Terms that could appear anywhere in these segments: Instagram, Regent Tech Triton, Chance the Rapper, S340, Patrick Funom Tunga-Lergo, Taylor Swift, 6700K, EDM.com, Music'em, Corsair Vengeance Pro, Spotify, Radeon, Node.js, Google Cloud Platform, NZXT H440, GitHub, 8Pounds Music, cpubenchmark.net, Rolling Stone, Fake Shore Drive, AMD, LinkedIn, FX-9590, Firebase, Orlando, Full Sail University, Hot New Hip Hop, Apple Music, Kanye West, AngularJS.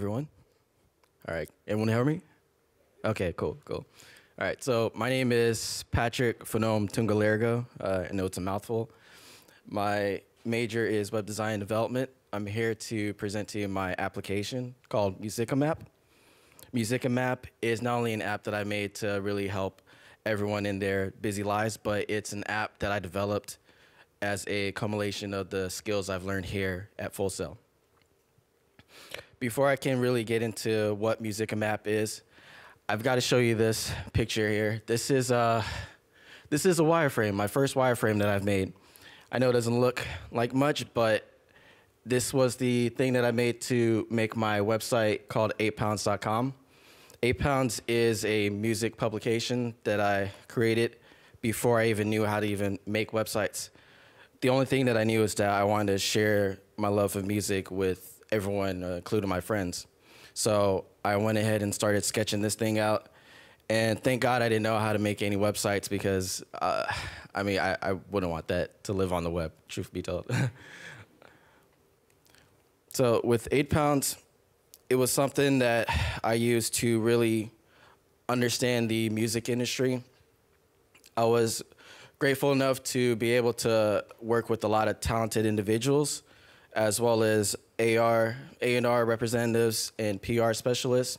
everyone. All right, everyone hear me? Okay, cool, cool. All right, so my name is Patrick Funom Tunga-Lergo. I know it's a mouthful. My major is web design and development. I'm here to present to you my application called Music'em app. Music'em app is not only an app that I made to really help everyone in their busy lives, but it's an app that I developed as a culmination of the skills I've learned here at Full Sail. Before I can really get into what Music'em app is, I've got to show you this picture here. This is a wireframe, my first wireframe that I've made. I know it doesn't look like much, but this was the thing that I made to make my website called 8Pounds.com. 8Pounds is a music publication that I created before I even knew how to even make websites. The only thing that I knew is that I wanted to share my love of music with everyone, including my friends. So I went ahead and started sketching this thing out. And thank God I didn't know how to make any websites because, I wouldn't want that to live on the web, truth be told. So with 8Pounds, it was something that I used to really understand the music industry. I was grateful enough to be able to work with a lot of talented individuals, as well as A&R representatives and PR specialists.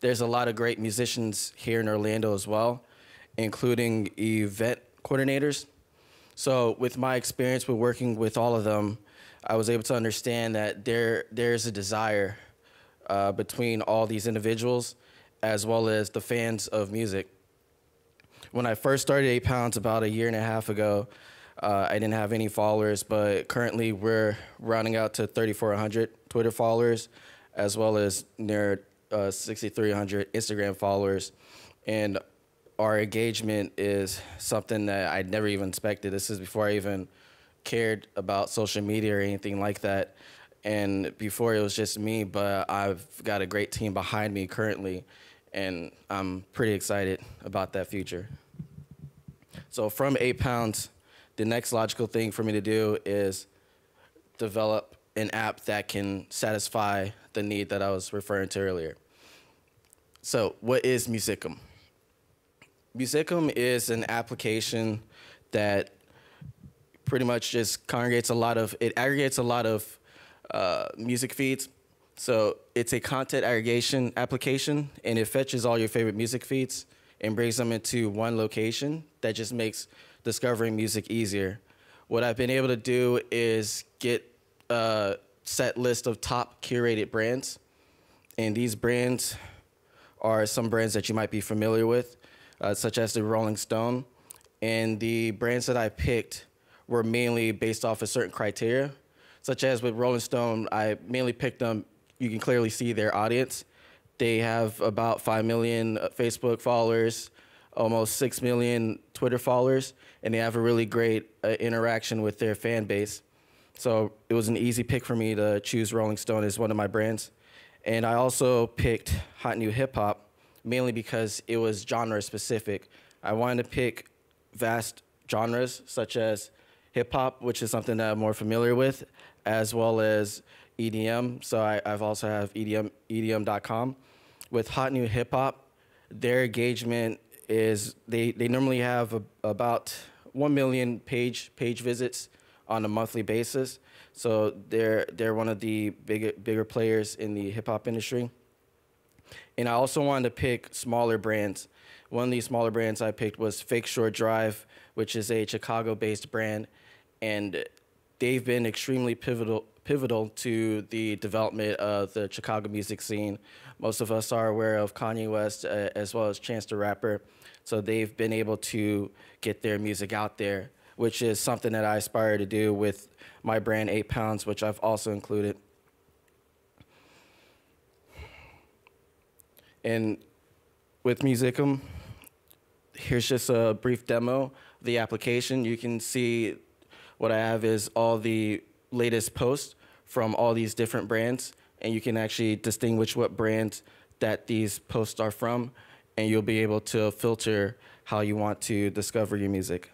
There's a lot of great musicians here in Orlando as well, including event coordinators. So with my experience with working with all of them, I was able to understand that there's a desire between all these individuals as well as the fans of music. When I first started 8Pounds about 1.5 years ago, I didn't have any followers, but currently we're rounding out to 3,400 Twitter followers as well as near 6,300 Instagram followers. And our engagement is something that I never even expected. This is before I even cared about social media or anything like that. And before it was just me, but I've got a great team behind me currently, and I'm pretty excited about that future. So from 8Pounds, the next logical thing for me to do is develop an app that can satisfy the need that I was referring to earlier. So what is Music'em? Music'em is an application that pretty much just aggregates a lot of music feeds. So it's a content aggregation application, and it fetches all your favorite music feeds and brings them into one location. That just makes discovering music easier. What I've been able to do is get a set list of top curated brands, and these brands are some brands that you might be familiar with, such as the Rolling Stone, and the brands that I picked were mainly based off of certain criteria, such as with Rolling Stone, I mainly picked them. You can clearly see their audience. They have about 5 million Facebook followers, almost 6 million Twitter followers, and they have a really great interaction with their fan base. So it was an easy pick for me to choose Rolling Stone as one of my brands. And I also picked Hot New Hip Hop, mainly because it was genre specific. I wanted to pick vast genres, such as hip hop, which is something that I'm more familiar with, as well as EDM. So I've also have EDM.com. With Hot New Hip Hop, their engagement is, they normally have about 1 million page visits on a monthly basis. So they're one of the bigger players in the hip hop industry. And I also wanted to pick smaller brands. One of these smaller brands I picked was Fake Shore Drive, which is a Chicago-based brand, and they've been extremely pivotal to the development of the Chicago music scene. Most of us are aware of Kanye West as well as Chance the Rapper, so they've been able to get their music out there, which is something that I aspire to do with my brand 8Pounds, which I've also included. And with Music'em, here's just a brief demo of the application. You can see what I have is all the latest posts from all these different brands, and you can actually distinguish what brands that these posts are from, and you'll be able to filter how you want to discover your music.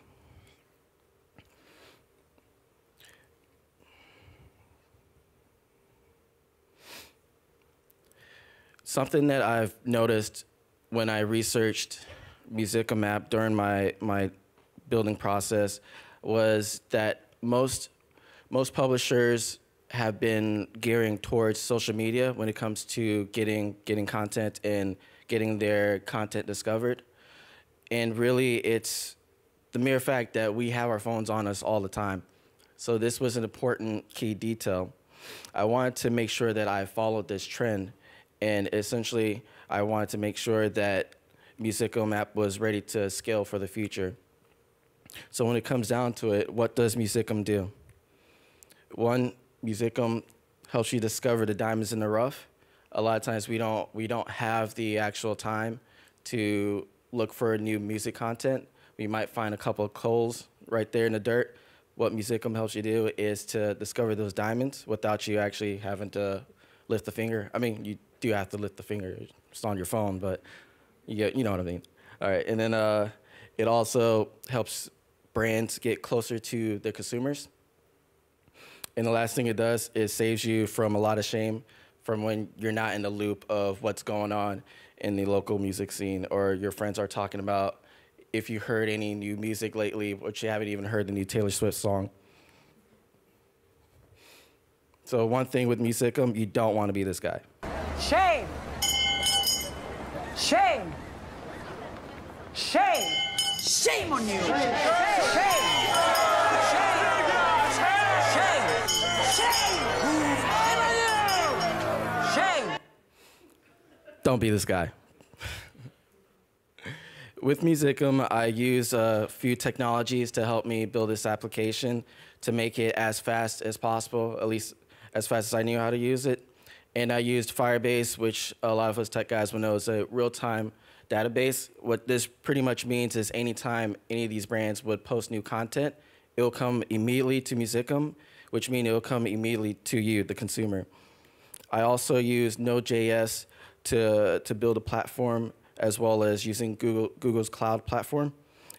Something that I've noticed when I researched Music'em app during my building process was that most publishers have been gearing towards social media when it comes to getting content and getting their content discovered. And really, it's the mere fact that we have our phones on us all the time. So this was an important key detail. I wanted to make sure that I followed this trend. And essentially, I wanted to make sure that Music'em app was ready to scale for the future. So when it comes down to it, what does Music'em do? One, Music'em helps you discover the diamonds in the rough. A lot of times we don't have the actual time to look for new music content. We might find a couple of coals right there in the dirt. What Music'em helps you do is to discover those diamonds without you actually having to lift the finger. I mean, you do have to lift the finger. It's on your phone, but you know what I mean. All right, and then it also helps brands get closer to their consumers. And the last thing it does is saves you from a lot of shame from when you're not in the loop of what's going on in the local music scene, or your friends are talking about if you heard any new music lately, which you haven't even heard the new Taylor Swift song. So one thing with Music'em, you don't want to be this guy. Shame. Shame. Shame. Shame on you. Shame. Shame. Don't be this guy. With Music'em, I use a few technologies to help me build this application to make it as fast as possible, at least as fast as I knew how to use it. And I used Firebase, which a lot of us tech guys will know is a real-time database. What this pretty much means is anytime any of these brands would post new content, it will come immediately to Music'em, which means it will come immediately to you, the consumer. I also use Node.js to build a platform, as well as using Google's Cloud Platform.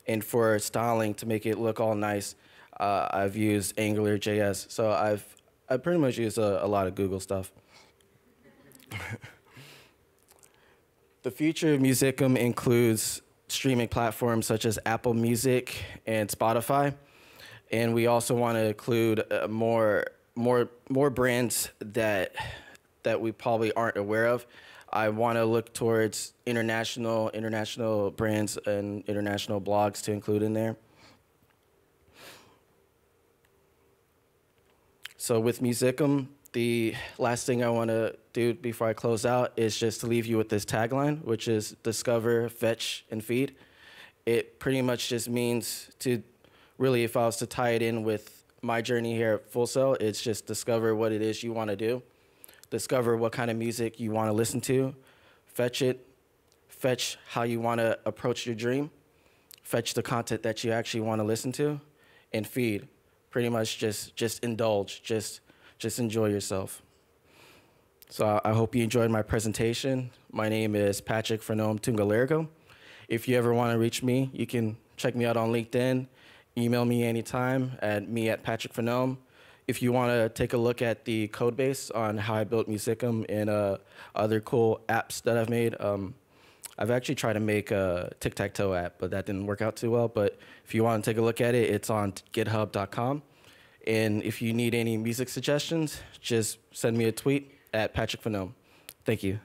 And for styling, to make it look all nice, I've used AngularJS. So I pretty much used a lot of Google stuff. The future of Music'em includes streaming platforms such as Apple Music and Spotify. And we also want to include more brands that we probably aren't aware of. I want to look towards international brands and international blogs to include in there. So with Music'em, the last thing I want to do before I close out is just to leave you with this tagline, which is discover, fetch, and feed. It pretty much just means to really, if I was to tie it in with my journey here at Full Sail, it's just discover what it is you want to do. Discover what kind of music you want to listen to, fetch it, fetch how you want to approach your dream, fetch the content that you actually want to listen to, and feed. Pretty much just indulge, just enjoy yourself. So I hope you enjoyed my presentation. My name is Patrick Funom Tunga-Lergo. If you ever want to reach me, you can check me out on LinkedIn, email me anytime at me@patrickfunom. If you want to take a look at the code base on how I built Music'em and other cool apps that I've made, I've actually tried to make a tic-tac-toe app, but that didn't work out too well. But if you want to take a look at it, it's on github.com. And if you need any music suggestions, just send me a tweet at Patrick Funom. Thank you.